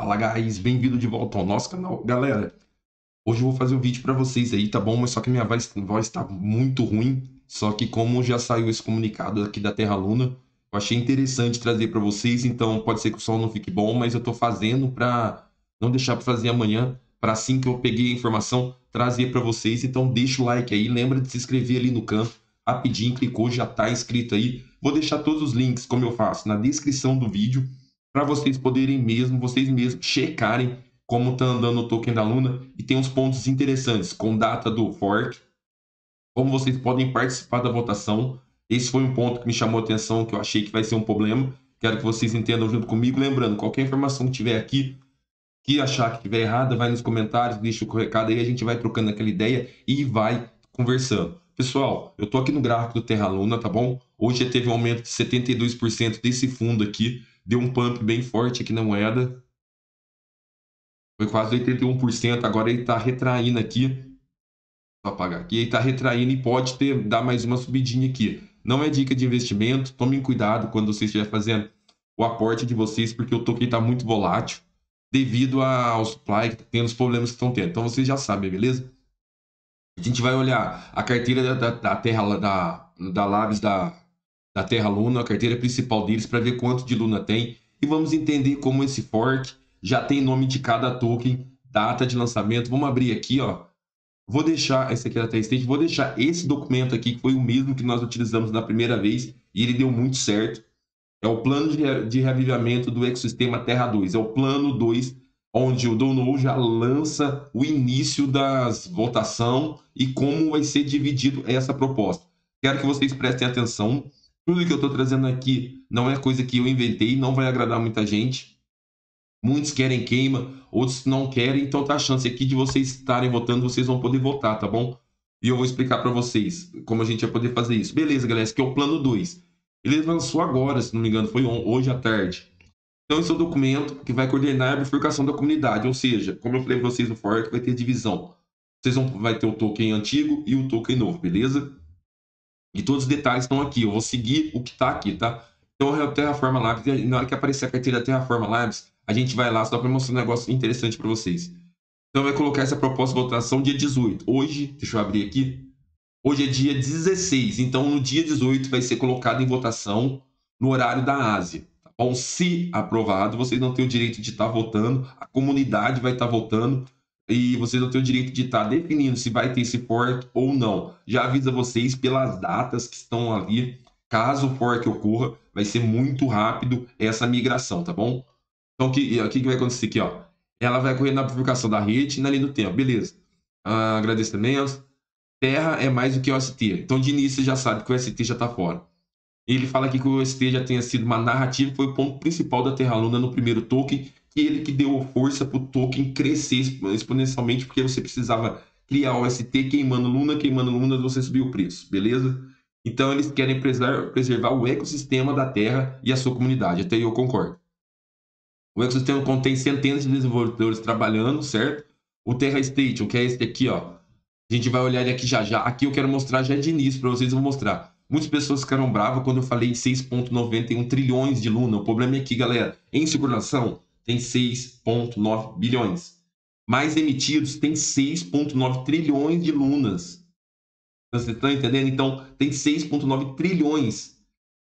Fala, guys, bem-vindo de volta ao nosso canal. Galera, hoje eu vou fazer um vídeo para vocês aí, tá bom? Mas só que minha voz tá muito ruim. Só que como já saiu esse comunicado aqui da Terra Luna, eu achei interessante trazer para vocês. Então pode ser que o som não fique bom, mas eu tô fazendo para não deixar para fazer amanhã, para assim que eu peguei a informação, trazer para vocês. Então deixa o like aí, lembra de se inscrever ali no canto, rapidinho, clicou, já tá inscrito aí. Vou deixar todos os links, como eu faço, na descrição do vídeo, para vocês poderem mesmo, checarem como tá andando o token da Luna. E tem uns pontos interessantes, com data do fork, como vocês podem participar da votação. Esse foi um ponto que me chamou a atenção, que eu achei que vai ser um problema. Quero que vocês entendam junto comigo. Lembrando, qualquer informação que tiver aqui, que achar que tiver errada, vai nos comentários, deixa o recado aí, a gente vai trocando aquela ideia e vai conversando. Pessoal, eu tô aqui no gráfico do Terra Luna, tá bom? Hoje já teve um aumento de 72% desse fundo aqui. Deu um pump bem forte aqui na moeda. Foi quase 81%. Agora ele tá retraindo aqui. Vou apagar aqui. Ele tá retraindo e pode dar mais uma subidinha aqui. Não é dica de investimento. Tomem cuidado quando você estiver fazendo o aporte de vocês, porque o token tá muito volátil devido ao supply, que tem os problemas que estão tendo. Então vocês já sabem, beleza? A gente vai olhar a carteira da Terra Luna, a carteira principal deles, para ver quanto de Luna tem, e vamos entender como esse fork já tem nome de cada token, data de lançamento. Vamos abrir aqui, ó. Vou deixar esse aqui da TerraState, vou deixar esse documento aqui, que foi o mesmo que nós utilizamos na primeira vez e ele deu muito certo. É o plano de reavivamento do ecossistema Terra 2, é o plano 2, onde o dono já lança o início das votação e como vai ser dividido essa proposta. Quero que vocês prestem atenção. Tudo que eu estou trazendo aqui não é coisa que eu inventei, não vai agradar muita gente. Muitos querem queima, outros não querem, então tá a chance aqui de vocês estarem votando, vocês vão poder votar, tá bom? E eu vou explicar para vocês como a gente vai poder fazer isso. Beleza, galera, esse aqui é o plano 2. Ele lançou agora, se não me engano, foi hoje à tarde. Então esse é o documento que vai coordenar a bifurcação da comunidade, ou seja, como eu falei para vocês no fork, vai ter divisão. Vocês vai ter o token antigo e o token novo, beleza? E todos os detalhes estão aqui, eu vou seguir o que está aqui, tá? Então é o Terraform Labs, e na hora que aparecer a carteira da Terraform Labs, a gente vai lá só para mostrar um negócio interessante para vocês. Então vai colocar essa proposta de votação dia 18. Hoje, deixa eu abrir aqui, hoje é dia 16, então no dia 18 vai ser colocado em votação no horário da Ásia. Tá bom? Se aprovado, vocês não têm o direito de estar votando, a comunidade vai estar votando, e vocês não têm o direito de estar definindo se vai ter esse fork ou não. Já avisa vocês pelas datas que estão ali. Caso o fork ocorra, vai ser muito rápido essa migração, tá bom? Então, o que vai acontecer aqui, ó? Ela vai correr na bifurcação da rede e na linha do tempo, beleza. Agradecimentos. Terra é mais do que o ST. Então, de início, você já sabe que o ST já está fora. Ele fala aqui que o ST já tenha sido uma narrativa, foi o ponto principal da Terra Luna no primeiro token. Ele que deu força para o token crescer exponencialmente, porque você precisava criar o ST queimando Luna, você subiu o preço, beleza? Então eles querem preservar o ecossistema da Terra e a sua comunidade, até eu concordo. O ecossistema contém centenas de desenvolvedores trabalhando, certo? O Terra Station, que é esse aqui, ó. A gente vai olhar ele aqui já já. Aqui eu quero mostrar já de início para vocês, eu vou mostrar. Muitas pessoas ficaram bravas quando eu falei 6,91 trilhões de Luna. O problema é que, galera, em circulação tem 6,9 bilhões. Mais emitidos tem 6,9 trilhões de lunas. Vocês estão entendendo? Então, tem 6,9 trilhões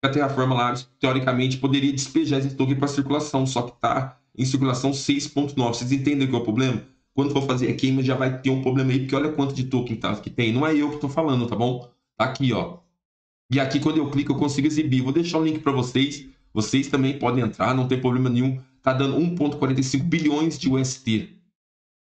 que a Terraform Labs, teoricamente, poderia despejar esse token para circulação, só que está em circulação 6,9. Vocês entendem o que é o problema? Quando for fazer a queima, já vai ter um problema aí, porque olha quanto de token que tem. Não é eu que estou falando, tá bom? Tá aqui, ó. E aqui, quando eu clico, eu consigo exibir. Vou deixar o link para vocês. Vocês também podem entrar, não tem problema nenhum. Tá dando 1,45 bilhões de UST.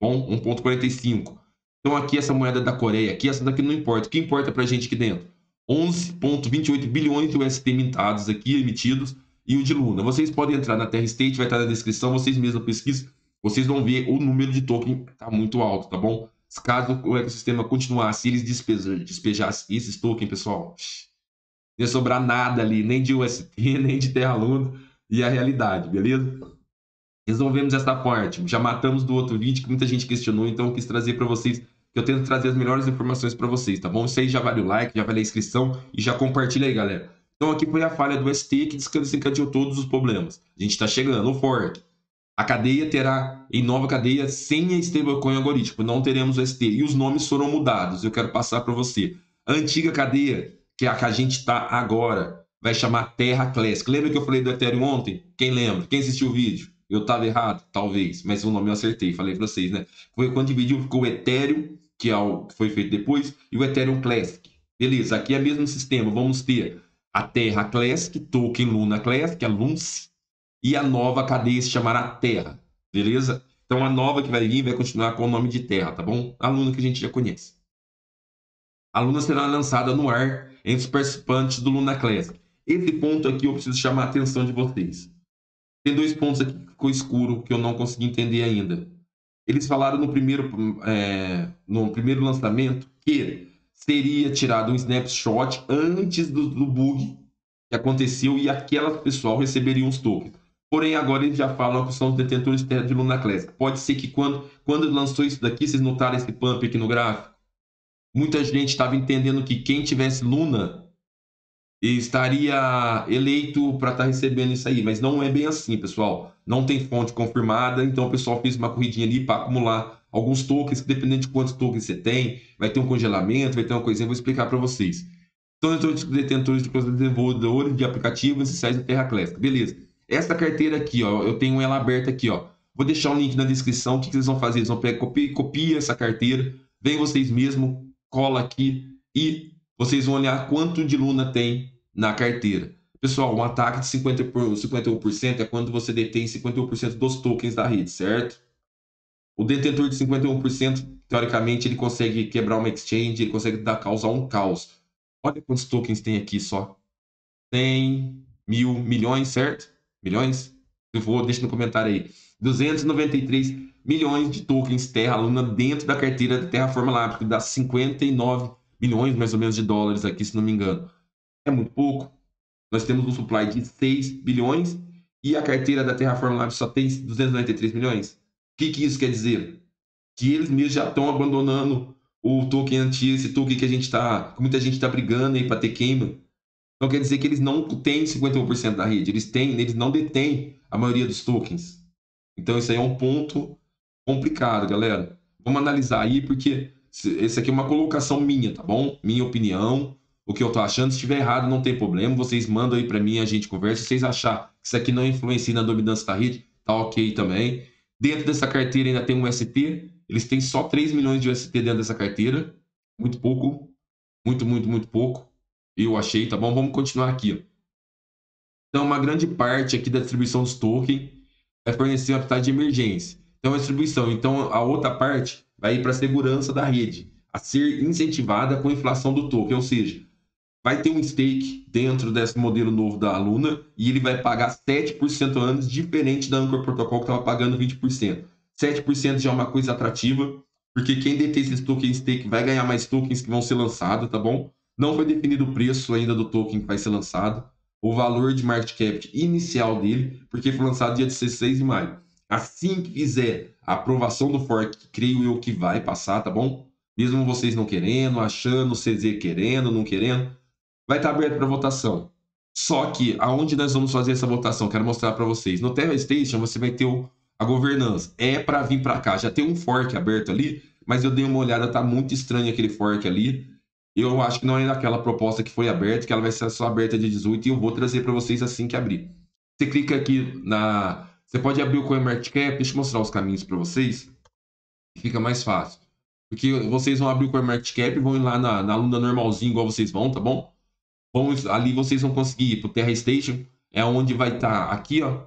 Bom, 1,45. Então aqui essa moeda da Coreia, aqui essa daqui não importa. O que importa pra gente aqui dentro? 11,28 bilhões de UST mintados aqui, emitidos, e o de Luna. Vocês podem entrar na TerraState, vai estar na descrição, vocês mesmos pesquisam, vocês vão ver o número de token tá muito alto, tá bom? Caso o ecossistema continuasse, eles despejassem esses tokens, pessoal, não ia sobrar nada ali, nem de UST, nem de Terra Luna, e a realidade, beleza? Resolvemos essa parte, já matamos do outro vídeo que muita gente questionou, então eu quis trazer para vocês, que eu tento trazer as melhores informações para vocês, tá bom? Isso aí já vale o like, já vale a inscrição e já compartilha aí, galera. Então aqui foi a falha do ST que desencadeou todos os problemas. A gente está chegando, o fork. A cadeia terá em nova cadeia sem a stablecoin algoritmo, não teremos o ST. E os nomes foram mudados, eu quero passar para você. A antiga cadeia, que é a que a gente está agora, vai chamar Terra Classic. Lembra que eu falei do Ethereum ontem? Quem lembra? Quem assistiu o vídeo? Eu estava errado? Talvez, mas o nome eu acertei, falei para vocês, né? Foi quando dividiu, ficou o Ethereum, que é o que foi feito depois, e o Ethereum Classic. Beleza, aqui é o mesmo sistema, vamos ter a Terra Classic, Token Luna Classic, a LUNC, e a nova cadeia se chamará Terra, beleza? Então a nova que vai vir vai continuar com o nome de Terra, tá bom? A Luna que a gente já conhece. A Luna será lançada no ar entre os participantes do Luna Classic. Esse ponto aqui eu preciso chamar a atenção de vocês. Tem dois pontos aqui que ficou escuro, que eu não consegui entender ainda. Eles falaram no primeiro lançamento que seria tirado um snapshot antes do bug que aconteceu e aquela pessoal receberia uns tokens. Porém, agora eles já falam que são os detentores de Terra de Luna Classic. Pode ser que quando lançou isso daqui, vocês notaram esse pump aqui no gráfico? Muita gente estava entendendo que quem tivesse Luna estaria eleito para estar recebendo isso aí. Mas não é bem assim, pessoal. Não tem fonte confirmada, então o pessoal fez uma corridinha ali para acumular alguns tokens, que dependendo de quantos tokens você tem, vai ter um congelamento, vai ter uma coisinha, vou explicar para vocês. Então, os detentores de desenvolvedores de aplicativos e sites da Terra Classic. Beleza. Essa carteira aqui, ó, eu tenho ela aberta aqui, ó. Vou deixar o link na descrição. O que vocês vão fazer? Eles vão pegar, copia essa carteira, vem vocês mesmo, cola aqui e vocês vão olhar quanto de Luna tem na carteira. Pessoal, um ataque de 51% é quando você detém 51% dos tokens da rede, certo? O detentor de 51%, teoricamente, ele consegue quebrar uma exchange, ele consegue dar causa a um caos. Olha quantos tokens tem aqui só. Tem 1.000 milhões, certo? Milhões? Se for, deixa no comentário aí. 293 milhões de tokens Terra Luna dentro da carteira da Terraform Labs, que dá 59 milhões mais ou menos de dólares aqui, se não me engano. É muito pouco. Nós temos um supply de 6 bilhões e a carteira da Terraform Labs só tem 293 milhões. O que isso quer dizer? Que eles mesmos já estão abandonando o token antigo, esse token que a gente está, muita gente está brigando aí para ter queima. Então quer dizer que eles não têm 51% da rede, eles não detêm a maioria dos tokens. Então isso aí é um ponto complicado, galera. Vamos analisar aí, porque esse aqui é uma colocação minha, tá bom? Minha opinião, o que eu tô achando. Se estiver errado, não tem problema, vocês mandam aí para mim, a gente conversa. Se vocês acharem que isso aqui não influencia na dominância da rede, tá ok também. Dentro dessa carteira ainda tem um ST, eles têm só 3 milhões de UST dentro dessa carteira. Muito pouco, muito pouco. Eu achei, tá bom? Vamos continuar aqui. Então, uma grande parte aqui da distribuição dos tokens vai fornecer um habitat de emergência. Então, a distribuição. Então, a outra parte vai ir para a segurança da rede, a ser incentivada com a inflação do token. Ou seja, vai ter um stake dentro desse modelo novo da Luna e ele vai pagar 7% anos, diferente da Anchor Protocol que estava pagando 20%. 7% já é uma coisa atrativa, porque quem detém esses tokens stake vai ganhar mais tokens que vão ser lançados, tá bom? Não foi definido o preço ainda do token que vai ser lançado, o valor de market cap inicial dele, porque foi lançado dia 16 de maio. Assim que fizer a aprovação do fork, creio eu que vai passar, tá bom? Mesmo vocês não querendo, achando, o CZ querendo, não querendo, vai estar aberto para votação. Só que aonde nós vamos fazer essa votação? Quero mostrar para vocês. No Terra Station você vai ter a governança. É para vir para cá. Já tem um fork aberto ali, mas eu dei uma olhada, tá muito estranho aquele fork ali. Eu acho que não é daquela proposta que foi aberta, que ela vai ser só aberta de 18 e eu vou trazer para vocês assim que abrir. Você clica aqui Você pode abrir o CoinMarketCap, deixa eu mostrar os caminhos para vocês. Fica mais fácil. Porque vocês vão abrir o CoinMarketCap e vão ir lá na Luna normalzinho, igual vocês vão, tá bom? Ali vocês vão conseguir ir para o Terra Station, é onde vai estar aqui, ó.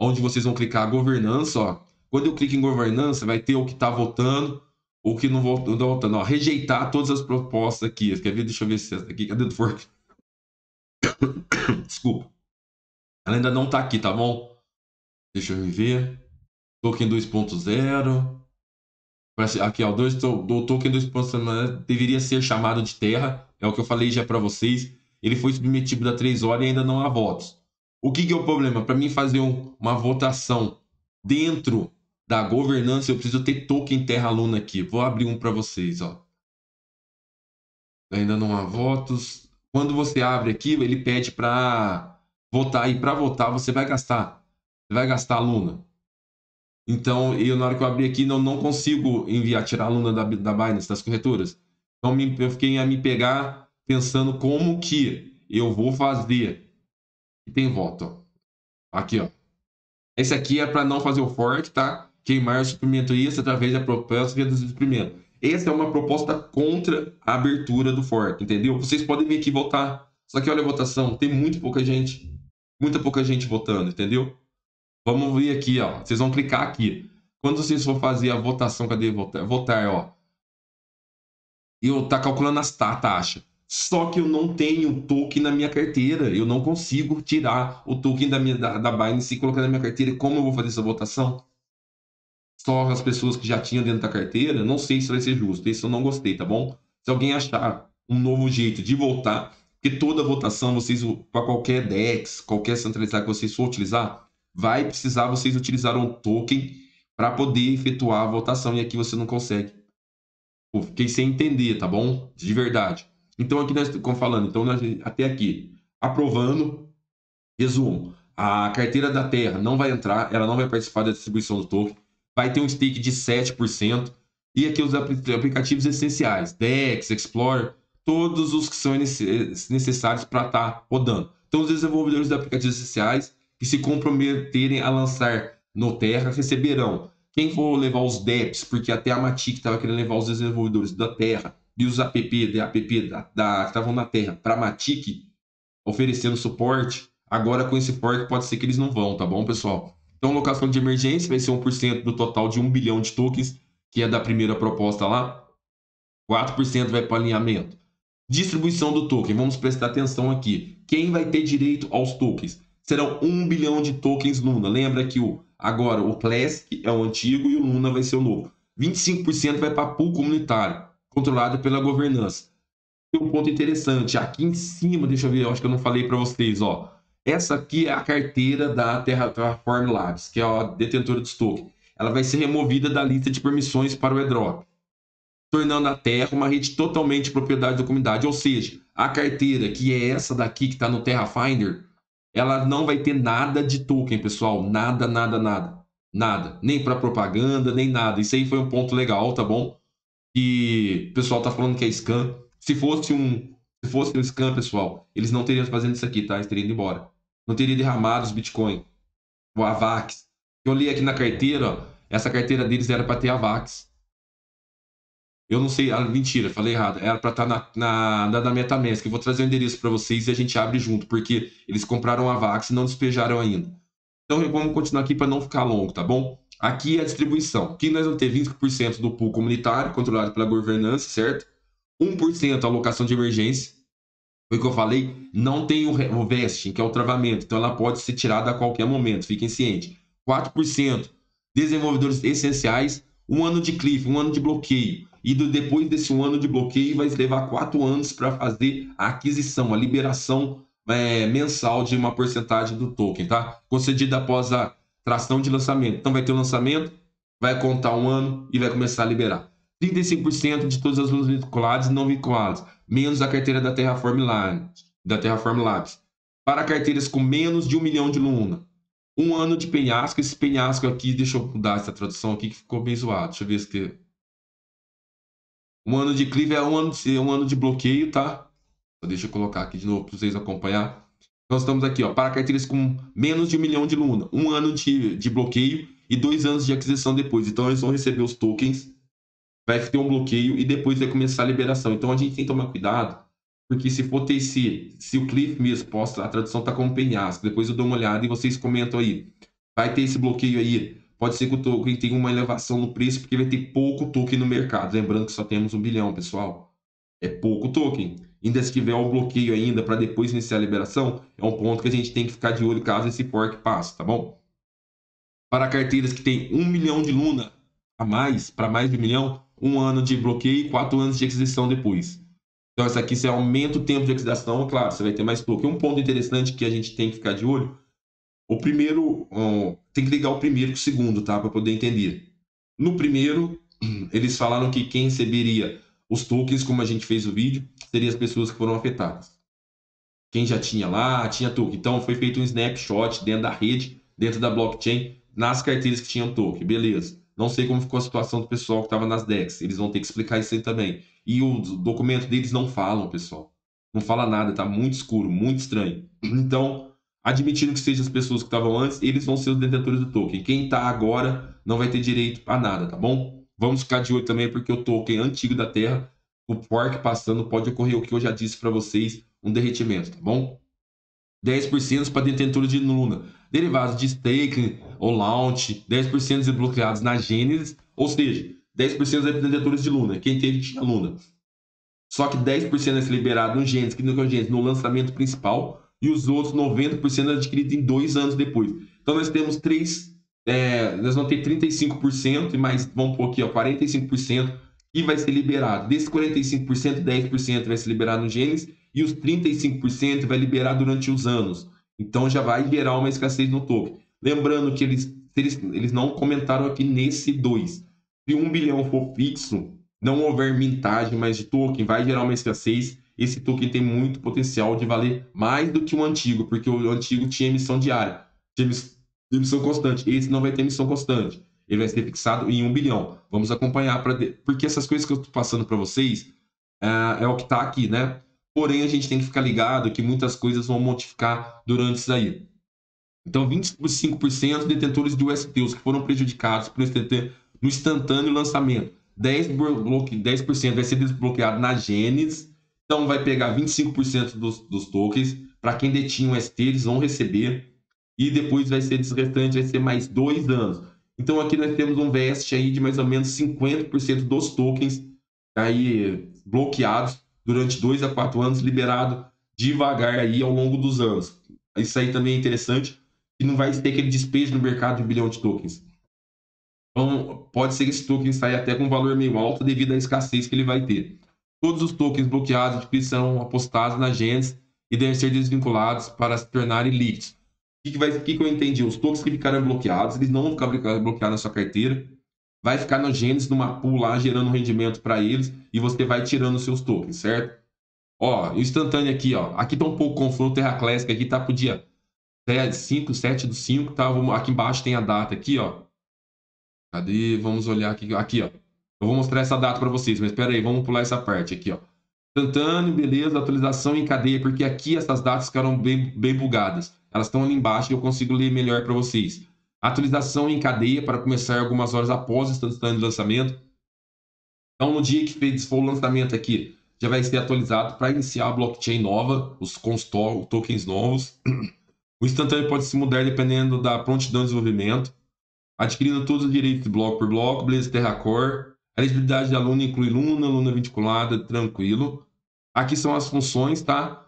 Onde vocês vão clicar a governança, ó. Quando eu clico em governança, vai ter o que está votando. O que não vou voltando, ó, rejeitar todas as propostas aqui. Quer ver? Deixa eu ver se essa aqui. Cadê o fork? Desculpa. Ela ainda não tá aqui, tá bom? Deixa eu ver. Token 2.0. Aqui, ó. O token 2.0 deveria ser chamado de Terra. É o que eu falei já para vocês. Ele foi submetido há 3 horas e ainda não há votos. O que é o problema? Para mim fazer uma votação dentro da governança, eu preciso ter token Terra Luna aqui. Vou abrir um para vocês, ó. Ainda não há votos. Quando você abre aqui, ele pede para votar. E para votar, você vai gastar Luna. Então, eu, na hora que eu abri aqui, não consigo enviar, tirar a Luna da Binance, das corretoras. Então, eu fiquei a me pegar pensando como que eu vou fazer. E tem voto, ó. Aqui, ó. Esse aqui é para não fazer o fork, tá? Queimar o suprimento isso através da proposta de reduzir o suprimento. Essa é uma proposta contra a abertura do fork, entendeu? Vocês podem vir aqui votar. Só que olha a votação, tem muito pouca gente. Muita pouca gente votando, entendeu? Vamos vir aqui, ó. Vocês vão clicar aqui. Quando vocês for fazer a votação, cadê votar? Votar, ó. Eu tá calculando a taxa. Só que eu não tenho token na minha carteira. Eu não consigo tirar o token da Binance e colocar na minha carteira. Como eu vou fazer essa votação? Só as pessoas que já tinham dentro da carteira. Não sei se vai ser justo. Isso eu não gostei, tá bom? Se alguém achar um novo jeito de votar, porque toda votação, vocês, para qualquer DEX, qualquer centralizado que vocês for utilizar, vai precisar vocês utilizar um token para poder efetuar a votação. E aqui você não consegue. Pô, fiquei sem entender, tá bom? De verdade. Então, aqui nós estamos falando, então, até aqui, aprovando, resumo, a carteira da Terra não vai entrar, ela não vai participar da distribuição do token, vai ter um stake de 7%, e aqui os aplicativos essenciais, DEX, Explorer, todos os que são necessários para estar rodando. Então, os desenvolvedores de aplicativos essenciais que se comprometerem a lançar no Terra receberão. Quem for levar os DEPs, porque até a Matic estava querendo levar os desenvolvedores da Terra e os app que estavam na Terra para a Matic, oferecendo suporte, agora com esse fork pode ser que eles não vão, tá bom, pessoal? Então, locação de emergência vai ser 1% do total de 1 bilhão de tokens, que é da primeira proposta lá. 4% vai para o alinhamento. Distribuição do token, vamos prestar atenção aqui. Quem vai ter direito aos tokens? Serão 1 bilhão de tokens Luna. Lembra que o Classic é o antigo e o Luna vai ser o novo. 25% vai para pool comunitário, controlado pela governança. Tem um ponto interessante. Aqui em cima, deixa eu ver, eu acho que eu não falei para vocês. Ó. Essa aqui é a carteira da Terraform Labs, que é a detentora dos tokens. Ela vai ser removida da lista de permissões para o airdrop, tornando a Terra uma rede totalmente propriedade da comunidade. Ou seja, a carteira, que é essa daqui que está no TerraFinder, ela não vai ter nada de token, pessoal. Nada, nada, nada. Nada. Nem para propaganda, nem nada. Isso aí foi um ponto legal, tá bom? E o pessoal tá falando que é scam. Se fosse um scam, pessoal, eles não teriam fazendo isso aqui, tá? Eles teriam ido embora. Não teriam derramado os Bitcoin. O Avax. Eu li aqui na carteira, ó, essa carteira deles era para ter Avax. Eu não sei, mentira, falei errado. Era para estar na Metamask. Eu vou trazer o endereço para vocês e a gente abre junto, porque eles compraram a Avax e não despejaram ainda. Então vamos continuar aqui para não ficar longo, tá bom? Aqui é a distribuição. Aqui nós vamos ter 20% do pool comunitário, controlado pela governança, certo? 1% alocação de emergência. Foi o que eu falei, não tem o vesting, que é o travamento. Então ela pode ser tirada a qualquer momento, fiquem cientes. 4% desenvolvedores essenciais, 1 ano de cliff, 1 ano de bloqueio. E depois desse 1 ano de bloqueio, vai levar 4 anos para fazer a aquisição, a liberação mensal de uma porcentagem do token, tá? Concedida após a tração de lançamento. Então vai ter o lançamento, vai contar 1 ano e vai começar a liberar. 35% de todas as lunas vinculadas e não vinculadas, menos a carteira da Terraform Labs. Para carteiras com menos de 1 milhão de luna. 1 ano de penhasco. Esse penhasco aqui, deixa eu mudar essa tradução aqui que ficou bem zoado. Deixa eu ver se que... 1 ano de clive é 1 ano de bloqueio, tá? Deixa eu colocar aqui de novo para vocês acompanhar. Nós estamos aqui, ó, para carteiras com menos de 1 milhão de Luna. 1 ano de bloqueio e 2 anos de aquisição depois. Então, eles vão receber os tokens, vai ter um bloqueio e depois vai começar a liberação. Então, a gente tem que tomar cuidado, porque se for TC, se o cliff mesmo posta, a tradução está como penhasco. Depois eu dou uma olhada e vocês comentam aí. Vai ter esse bloqueio aí. Pode ser que o token tenha uma elevação no preço, porque vai ter pouco token no mercado. Lembrando que só temos 1 bilhão, pessoal. É pouco token. Ainda se tiver um bloqueio ainda para depois iniciar a liberação, é um ponto que a gente tem que ficar de olho caso esse fork passe, tá bom? Para carteiras que tem 1 milhão de Luna a mais, para mais de 1 milhão, 1 ano de bloqueio e 4 anos de aquisição depois. Então, essa aqui, você aumenta o tempo de aquisição, claro, você vai ter mais token. Um ponto interessante que a gente tem que ficar de olho... O primeiro, tem que ligar o primeiro com o segundo, tá? Para poder entender. No primeiro, eles falaram que quem receberia os tokens, como a gente fez o vídeo, seriam as pessoas que foram afetadas. Quem já tinha lá, tinha token. Então, foi feito um snapshot dentro da rede, dentro da blockchain, nas carteiras que tinham token, beleza. Não sei como ficou a situação do pessoal que estava nas DEX, eles vão ter que explicar isso aí também. E o documento deles não falam, pessoal. Não fala nada, tá muito escuro, muito estranho. Então, admitindo que sejam as pessoas que estavam antes, eles vão ser os detentores do token. Quem tá agora não vai ter direito a nada, tá bom? Vamos ficar de olho também, porque o token antigo da Terra, o fork passando, pode ocorrer o que eu já disse para vocês, um derretimento, tá bom? 10% para detentores de Luna, derivados de staking ou launch, 10% desbloqueados na Genesis, ou seja, 10% é para detentores de Luna, quem teve tinha Luna. Só que 10% é liberado no Genesis, que não é o Genesis, no lançamento principal, e os outros 90% é adquirido em 2 anos depois. Então nós temos nós vamos ter 35% e mais, vamos pôr aqui, ó, 45% que vai ser liberado. Desse 45%, 10% vai ser liberado no Genesis e os 35% vai liberar durante os anos. Então já vai gerar uma escassez no token. Lembrando que eles não comentaram aqui nesse 2. Se 1 bilhão for fixo, não houver mintagem mais de token, vai gerar uma escassez. Esse token tem muito potencial de valer mais do que o antigo, porque o antigo tinha emissão diária, tinha emissão constante. Esse não vai ter emissão constante. Ele vai ser fixado em 1 bilhão. Vamos acompanhar, porque essas coisas que eu estou passando para vocês é o que está aqui, né? Porém, a gente tem que ficar ligado que muitas coisas vão modificar durante isso aí. Então, 25% detentores de UST, os que foram prejudicados no instantâneo lançamento. 10% vai ser desbloqueado na Genesis, então vai pegar 25% dos tokens. Para quem detinha o ST, eles vão receber, e depois vai ser restante, vai ser mais 2 anos. Então aqui nós temos um vest aí de mais ou menos 50% dos tokens aí bloqueados durante 2 a 4 anos, liberado devagar aí ao longo dos anos. Isso aí também é interessante, que não vai ter aquele despejo no mercado de 1 bilhão de tokens. Então, pode ser que esse token saia até com um valor meio alto devido à escassez que ele vai ter. Todos os tokens bloqueados são apostados na Genesis e devem ser desvinculados para se tornarem líquidos. O que eu entendi? Os tokens que ficaram bloqueados, eles não vão ficar bloqueados na sua carteira. Vai ficar na Genesis, numa pool lá, gerando rendimento para eles, e você vai tirando os seus tokens, certo? Ó, o instantâneo aqui, ó. Aqui tá um pouco confuso, Terra Classic aqui tá pro dia 7/5, tá? Aqui embaixo tem a data aqui, ó. Cadê? Vamos olhar aqui. Aqui, ó. Eu vou mostrar essa data para vocês, mas espera aí, vamos pular essa parte aqui, ó. Instantâneo, beleza, atualização em cadeia, porque aqui essas datas ficaram bem bugadas. Elas estão ali embaixo e eu consigo ler melhor para vocês. Atualização em cadeia para começar algumas horas após o instantâneo de lançamento. Então, no dia que for o lançamento aqui, já vai ser atualizado para iniciar a blockchain nova, os tokens novos. O instantâneo pode se mudar dependendo da prontidão de desenvolvimento. Adquirindo todos os direitos bloco por bloco, beleza, TerraCore. A elegibilidade da Luna inclui Luna, Luna vinculada, tranquilo. Aqui são as funções, tá?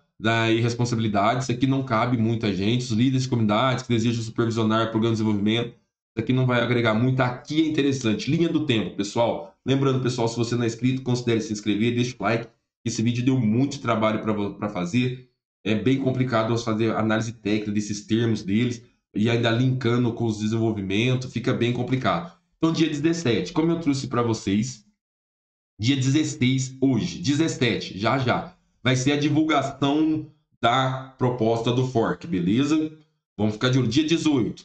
E responsabilidades. Isso aqui não cabe muita gente. Os líderes de comunidades que desejam supervisionar programas de desenvolvimento. Isso aqui não vai agregar muito. Aqui é interessante. Linha do tempo, pessoal. Lembrando, pessoal, se você não é inscrito, considere se inscrever, deixa o like. Esse vídeo deu muito trabalho para fazer. É bem complicado fazer análise técnica desses termos deles. E ainda linkando com os desenvolvimentos, fica bem complicado. Então, dia 17, como eu trouxe para vocês, dia 16 hoje, 17, já, vai ser a divulgação da proposta do fork, beleza? Vamos ficar de olho. Dia 18,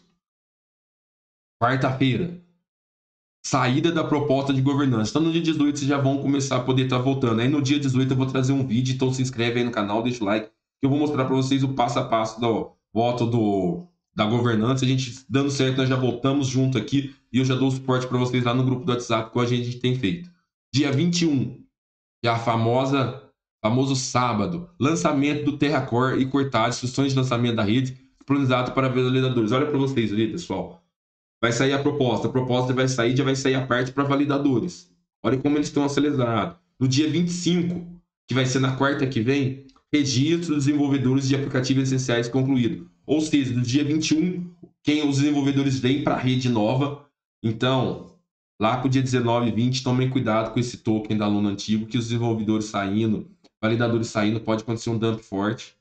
quarta-feira, saída da proposta de governança. Então, no dia 18, vocês já vão começar a poder estar voltando. Aí, no dia 18, eu vou trazer um vídeo, então se inscreve aí no canal, deixa o like, que eu vou mostrar para vocês o passo a passo do voto da governança. A gente dando certo, nós já voltamos junto aqui e eu já dou suporte para vocês lá no grupo do WhatsApp que a gente tem feito. Dia 21, que é a famoso sábado, lançamento do TerraCore e cortar instruções de lançamento da rede disponibilizado para validadores. Olha para vocês ali, pessoal. Vai sair a proposta vai sair, já vai sair a parte para validadores. Olha como eles estão acelerados. No dia 25, que vai ser na quarta que vem, registro dos desenvolvedores de aplicativos essenciais concluído. Ou seja, do dia 21, os desenvolvedores vêm para a rede nova. Então, lá para o dia 19 e 20, tomem cuidado com esse token da Luna antigo, que os desenvolvedores saindo, validadores saindo, pode acontecer um dump forte.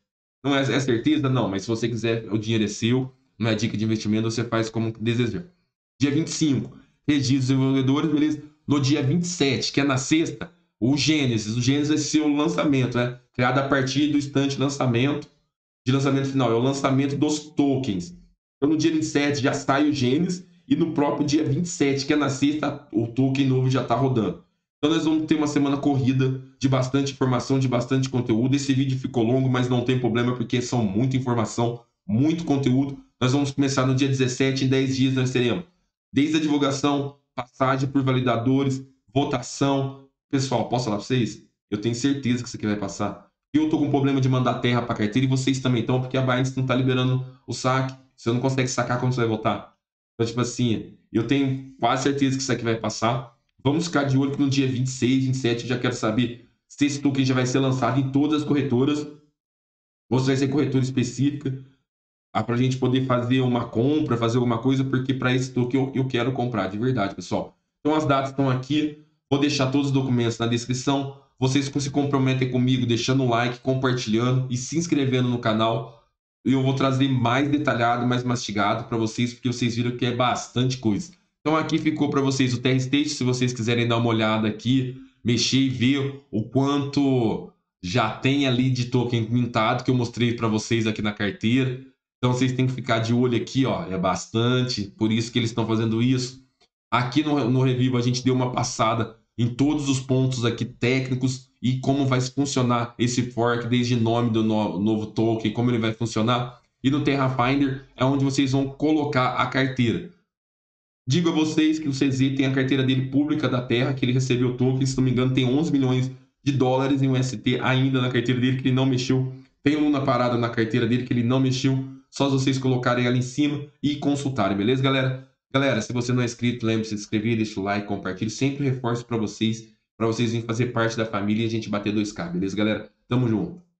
Não é certeza? Não, mas se você quiser, o dinheiro é seu, não é dica de investimento, você faz como desejar. Dia 25, registro dos desenvolvedores, beleza? No dia 27, que é na sexta, o Genesis vai ser o lançamento, né? Criado a partir do instante de lançamento final, é o lançamento dos tokens. Então, no dia 27 já sai o Genesis e no próprio dia 27, que é na sexta, o token novo já está rodando. Então nós vamos ter uma semana corrida de bastante informação, de bastante conteúdo. Esse vídeo ficou longo, mas não tem problema porque são muita informação, muito conteúdo. Nós vamos começar no dia 17, em 10 dias nós teremos desde a divulgação, passagem por validadores, votação. Pessoal, posso falar para vocês? Eu tenho certeza que isso aqui vai passar. Eu estou com problema de mandar terra para carteira e vocês também estão, porque a Binance não está liberando o saque. Você não consegue sacar quando você vai votar. Então, tipo assim, eu tenho quase certeza que isso aqui vai passar. Vamos ficar de olho que no dia 26, 27, eu já quero saber se esse token já vai ser lançado em todas as corretoras. Ou se vai ser corretora específica. Para a gente poder fazer uma compra, fazer alguma coisa, porque para esse token eu quero comprar, de verdade, pessoal. Então as datas estão aqui, vou deixar todos os documentos na descrição. Vocês se comprometem comigo deixando o like, compartilhando e se inscrevendo no canal. Eu vou trazer mais detalhado, mais mastigado para vocês, porque vocês viram que é bastante coisa. Então aqui ficou para vocês o TerraState, se vocês quiserem dar uma olhada aqui, mexer e ver o quanto já tem ali de token mintado que eu mostrei para vocês aqui na carteira. Então vocês têm que ficar de olho aqui, ó, é bastante, por isso que eles estão fazendo isso. Aqui no Revivo a gente deu uma passada em todos os pontos aqui técnicos e como vai funcionar esse fork, desde o nome do novo token, como ele vai funcionar. E no TerraFinder é onde vocês vão colocar a carteira. Digo a vocês que o CZ tem a carteira dele pública da Terra, que ele recebeu token, se não me engano tem 11 milhões de dólares em UST ainda na carteira dele, que ele não mexeu. Tem Luna parada na carteira dele, que ele não mexeu. Só vocês colocarem ali em cima e consultarem, beleza, galera? Galera, se você não é inscrito, lembre-se de se inscrever, deixa o like, compartilhe. Sempre reforço para vocês virem fazer parte da família e a gente bater 2K, beleza, galera? Tamo junto.